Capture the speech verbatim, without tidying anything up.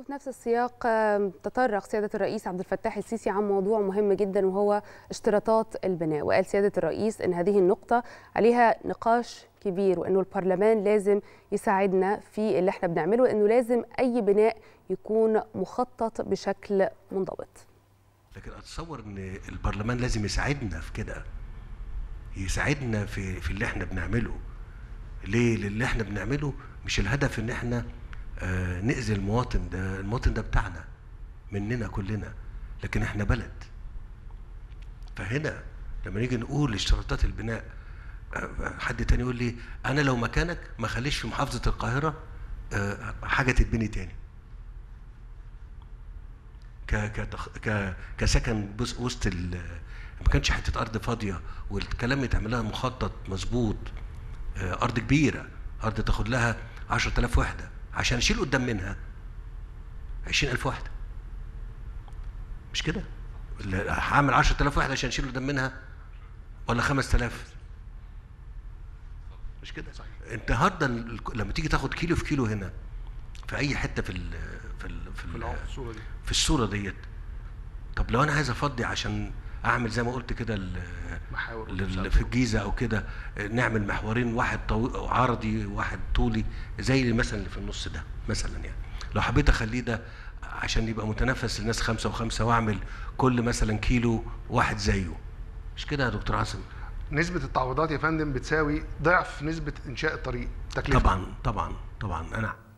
وفي نفس السياق تطرق سيادة الرئيس عبد الفتاح السيسي عن موضوع مهم جدا وهو اشتراطات البناء، وقال سيادة الرئيس أن هذه النقطة عليها نقاش كبير وأنه البرلمان لازم يساعدنا في اللي احنا بنعمله، وأنه لازم أي بناء يكون مخطط بشكل منضبط. لكن أتصور أن البرلمان لازم يساعدنا في كده، يساعدنا في في اللي احنا بنعمله. ليه؟ اللي احنا بنعمله مش الهدف أن احنا آه نأذي المواطن، ده المواطن ده بتاعنا مننا كلنا، لكن احنا بلد. فهنا لما نيجي نقول اشتراطات البناء، آه حد تاني يقول لي انا لو مكانك ما خليش في محافظة القاهرة آه حاجة تتبني تاني ك ك كسكن وسط ال، ما كانش حتة أرض فاضية والكلام يتعمل لها مخطط مظبوط، آه أرض كبيرة، أرض تاخد لها عشرة آلاف وحدة عشان اشيل قدام منها عشرين ألف واحده، مش كده؟ هعمل عشرة آلاف واحده عشان اشيل قدام منها ولا خمسة آلاف؟ مش كده؟ انت النهارده لما تيجي تاخد كيلو في كيلو هنا في اي حته في ال في ال في, ال في الصوره دي في الصوره ديت، طب لو انا عايز افضي عشان اعمل زي ما قلت كده اللي في الجيزه او كده، نعمل محورين، واحد طو... عرضي وواحد طولي زي مثلا اللي في النص ده مثلا، يعني لو حبيت اخليه ده عشان يبقى متنافس للناس خمسه وخمسه، واعمل كل مثلا كيلو واحد زيه، مش كده يا دكتور عاصم؟ نسبه التعويضات يا فندم بتساوي ضعف نسبه انشاء الطريق تكلفه. طبعا طبعا طبعا. انا